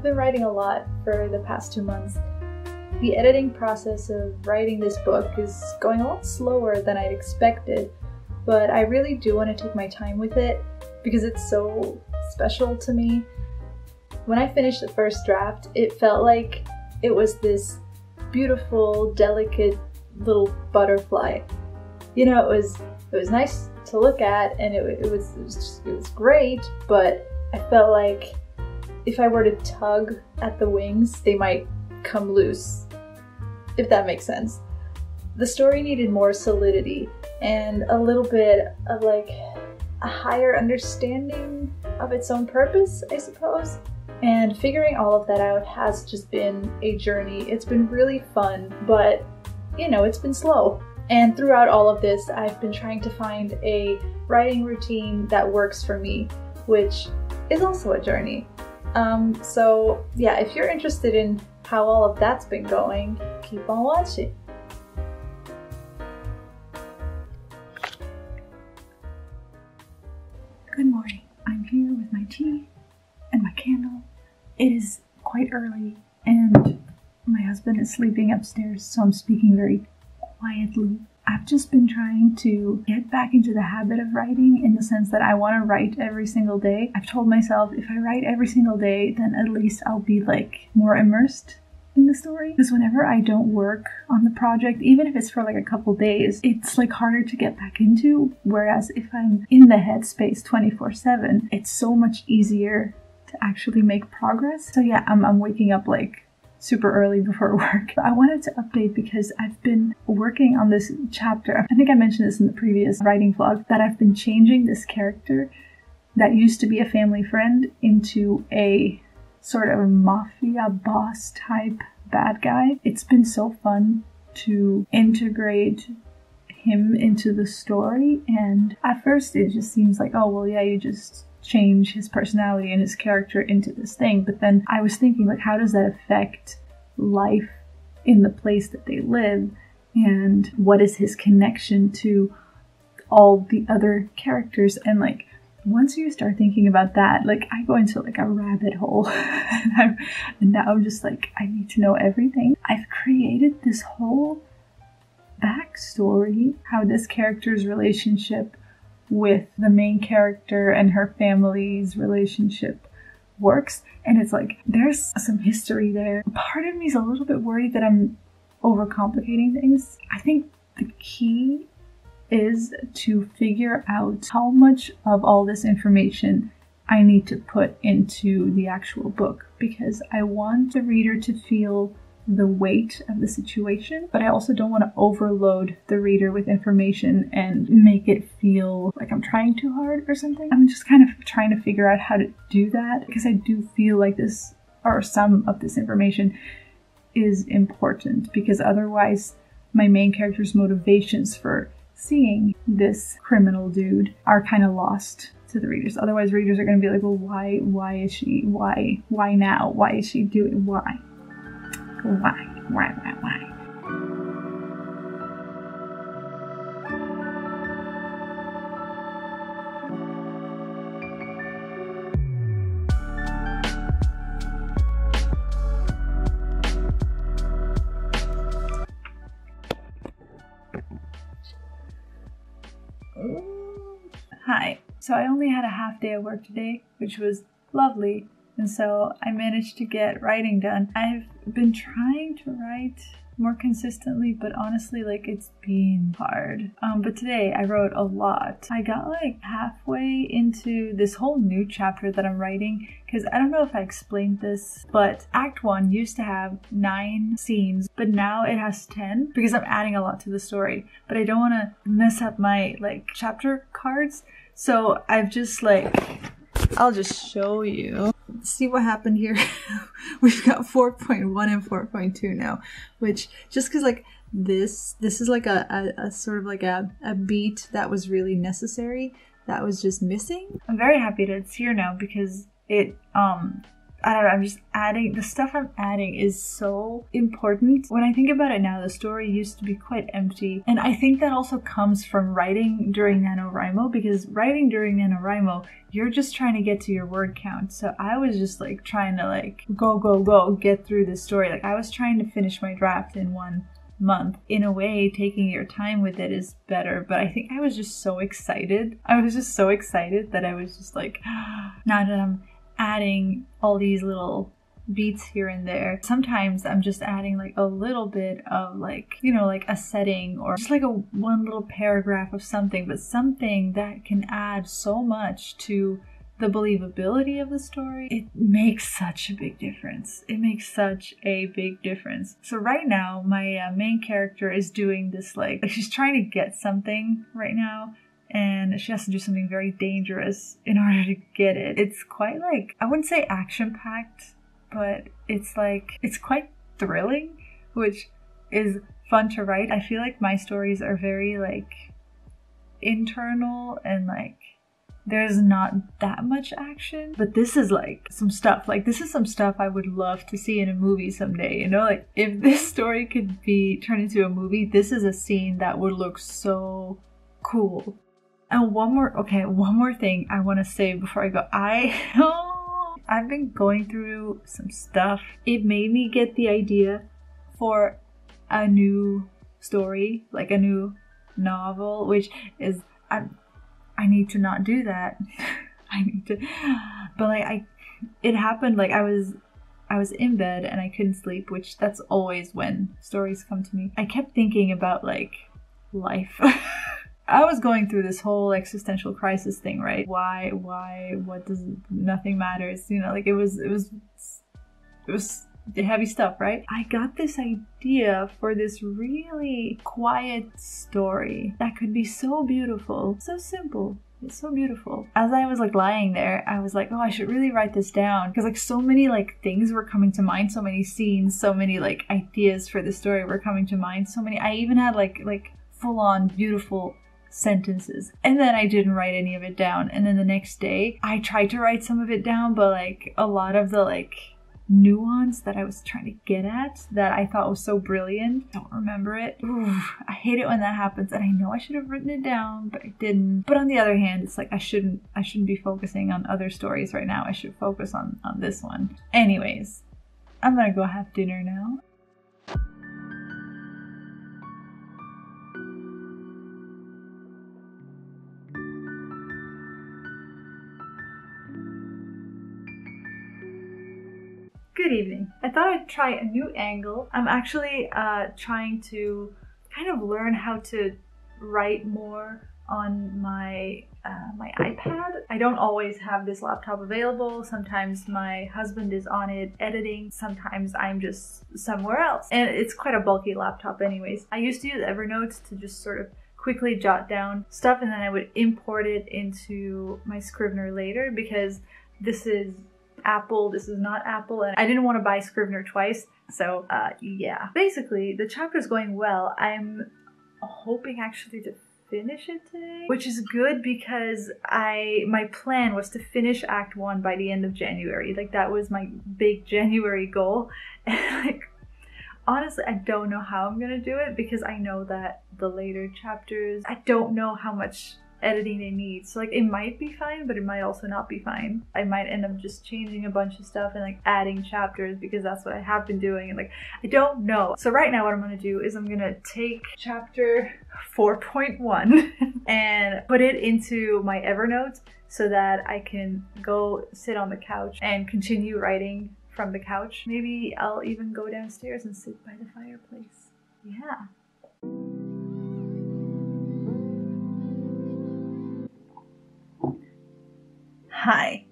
I've been writing a lot for the past 2 months. The editing process of writing this book is going a lot slower than I'd expected, but I really do want to take my time with it because it's so special to me. When I finished the first draft, it felt like it was this beautiful, delicate little butterfly. You know, it was nice to look at, and it was great, but I felt like if I were to tug at the wings, they might come loose, if that makes sense. The story needed more solidity and a little bit of like a higher understanding of its own purpose, I suppose. And figuring all of that out has just been a journey. It's been really fun, but you know, it's been slow. And throughout all of this, I've been trying to find a writing routine that works for me, which is also a journey. So yeah, if you're interested in how all of that's been going, keep on watching. Good morning. I'm here with my tea and my candle. It is quite early and my husband is sleeping upstairs, so I'm speaking very quietly. I've just been trying to get back into the habit of writing, in the sense that I want to write every single day. I've told myself if I write every single day, then at least I'll be like more immersed in the story. Because whenever I don't work on the project, even if it's for like a couple days, it's like harder to get back into. Whereas if I'm in the headspace 24/7, it's so much easier to actually make progress. So yeah, I'm waking up like super early before work. I wanted to update because I've been working on this chapter. I think I mentioned this in the previous writing vlog, that I've been changing this character that used to be a family friend into a sort of mafia boss type bad guy. It's been so fun to integrate him into the story, and at first it just seems like, oh well, yeah, you just change his personality and his character into this thing. But then I was thinking, like, how does that affect life in the place that they live, and what is his connection to all the other characters? And like, once you start thinking about that, like, I go into like a rabbit hole and now I'm just like, I need to know everything. I've created this whole backstory, how this character's relationship with the main character and her family's relationship works, and it's like there's some history there. Part of me is a little bit worried that I'm overcomplicating things. I think the key is to figure out how much of all this information I need to put into the actual book, because I want the reader to feel the weight of the situation, but I also don't want to overload the reader with information and make it feel like I'm trying too hard or something. I'm just kind of trying to figure out how to do that, because I do feel like this, or some of this information, is important, because otherwise my main character's motivations for seeing this criminal dude are kind of lost to the readers. Otherwise readers are going to be like, well, why? Hi. So I only had a half day of work today, which was lovely. And so I managed to get writing done. I've been trying to write more consistently, but honestly, like, it's been hard. But today I wrote a lot. I got like halfway into this whole new chapter that I'm writing, because I don't know if I explained this, but Act 1 used to have 9 scenes, but now it has 10 because I'm adding a lot to the story. But I don't want to mess up my like chapter cards, so I've just like, I'll just show you. See what happened here. We've got 4.1 and 4.2 now, which just because like this is like a sort of like a beat that was really necessary, that was just missing. I'm very happy that it's here now, because it I don't know, I'm just adding, the stuff I'm adding is so important. When I think about it now, the story used to be quite empty. And I think that also comes from writing during NaNoWriMo, because writing during NaNoWriMo, you're just trying to get to your word count. So I was just like trying to like go, get through this story. Like I was trying to finish my draft in 1 month. In a way, taking your time with it is better, but I think I was just so excited. I was just so excited that I was just like, now that I'm adding all these little beats here and there, sometimes I'm just adding like a little bit of like, you know, like a setting or just like a one little paragraph of something, but something that can add so much to the believability of the story. It makes such a big difference. It makes such a big difference. So right now my main character is doing this like she's trying to get something right now, and she has to do something very dangerous in order to get it. It's quite like, I wouldn't say action-packed, but it's like, it's quite thrilling, which is fun to write. I feel like my stories are very like internal and like there's not that much action, but this is like some stuff. Like this is some stuff I would love to see in a movie someday, you know? Like if this story could be turned into a movie, this is a scene that would look so cool. And one more thing I want to say before I go. I've been going through some stuff. It made me get the idea for a new story, like a new novel, which is, I need to not do that. I need to, but like it happened like I was in bed and I couldn't sleep, which that's always when stories come to me. I kept thinking about like life. I was going through this whole existential crisis thing, right? Why, what does, nothing matters, you know, like it was heavy stuff, right? I got this idea for this really quiet story that could be so beautiful, so simple. It's so beautiful. As I was like lying there, I was like, oh, I should really write this down, because like so many like things were coming to mind, so many scenes, so many like ideas for the story were coming to mind, so many, I even had like full-on beautiful sentences, and then I didn't write any of it down. And then the next day I tried to write some of it down, but like a lot of the like nuance that I was trying to get at that I thought was so brilliant, I don't remember it. Ooh, I hate it when that happens, and I know I should have written it down, but I didn't. But on the other hand, it's like I shouldn't be focusing on other stories right now. I should focus on this one. Anyways, I'm gonna go have dinner now. Good evening. I thought I'd try a new angle. I'm actually trying to kind of learn how to write more on my my iPad. I don't always have this laptop available. Sometimes my husband is on it editing. Sometimes I'm just somewhere else. And it's quite a bulky laptop anyways. I used to use Evernote to just sort of quickly jot down stuff, and then I would import it into my Scrivener later, because this is Apple, this is not Apple, and I didn't want to buy Scrivener twice, so yeah. Basically, the chapter's going well. I'm hoping actually to finish it today, which is good, because my plan was to finish Act 1 by the end of January. Like, that was my big January goal, and like, honestly, I don't know how I'm gonna do it, because I know that the later chapters, I don't know how much editing they need, so like it might be fine, but it might also not be fine. I might end up just changing a bunch of stuff and like adding chapters, because that's what I have been doing, and like I don't know. So right now what I'm gonna do is I'm gonna take chapter 4.1 and put it into my Evernote so that I can go sit on the couch and continue writing from the couch. Maybe I'll even go downstairs and sit by the fireplace. Yeah. Hi,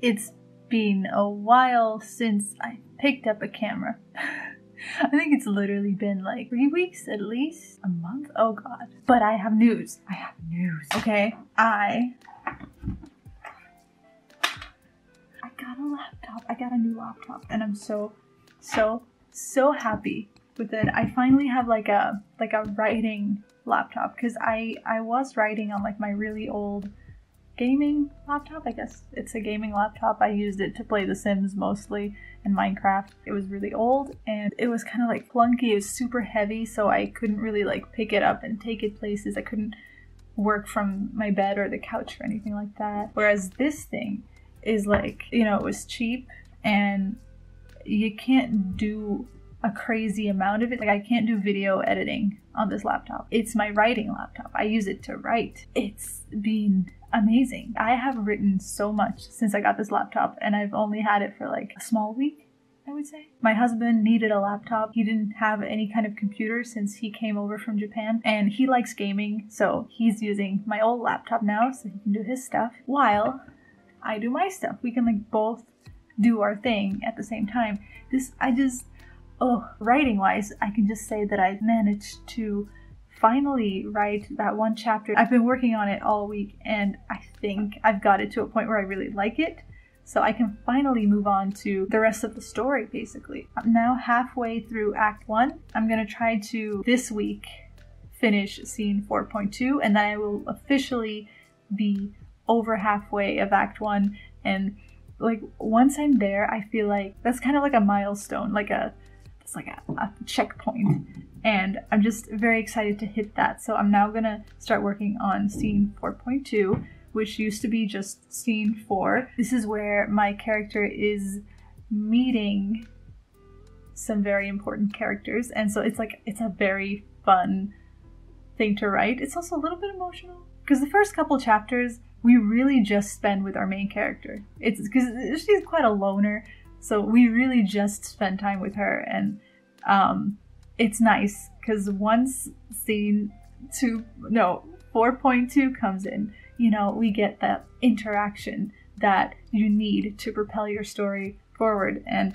it's been a while since I picked up a camera. I think it's literally been like 3 weeks, at least a month. Oh god. But I have news. I have news. Okay, I got a laptop. I got a new laptop, and I'm so happy with it. I finally have like a writing laptop, because I was writing on like my really old gaming laptop. I guess it's a gaming laptop. I used it to play The Sims mostly and Minecraft. It was really old and it was kind of like clunky. It was super heavy, so I couldn't really like pick it up and take it places. I couldn't work from my bed or the couch or anything like that. Whereas this thing is like, you know, it was cheap and you can't do a crazy amount of it. Like, I can't do video editing on this laptop. It's my writing laptop. I use it to write. It's been amazing. I have written so much since I got this laptop, and I've only had it for like a small week, I would say. My husband needed a laptop. He didn't have any kind of computer since he came over from Japan, and he likes gaming, so he's using my old laptop now so he can do his stuff while I do my stuff. We can like both do our thing at the same time. Writing wise, I can just say that I managed to finally write that one chapter. I've been working on it all week and I think I've got it to a point where I really like it. So I can finally move on to the rest of the story, basically. I'm now halfway through Act 1. I'm gonna try to, this week, finish Scene 4.2, and then I will officially be over halfway of Act 1. And like, once I'm there, I feel like that's kind of like a milestone, like a checkpoint, and I'm just very excited to hit that. So I'm now gonna start working on Scene 4.2, which used to be just Scene 4. This is where my character is meeting some very important characters, and so it's like, it's a very fun thing to write. It's also a little bit emotional because the first couple chapters we really just spend with our main character. It's because she's quite a loner. So we really just spend time with her, and it's nice because once Scene 4.2 comes in, you know, we get that interaction that you need to propel your story forward, and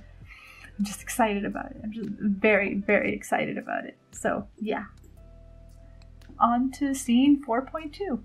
I'm just excited about it. I'm just very, very excited about it. So yeah, on to Scene 4.2.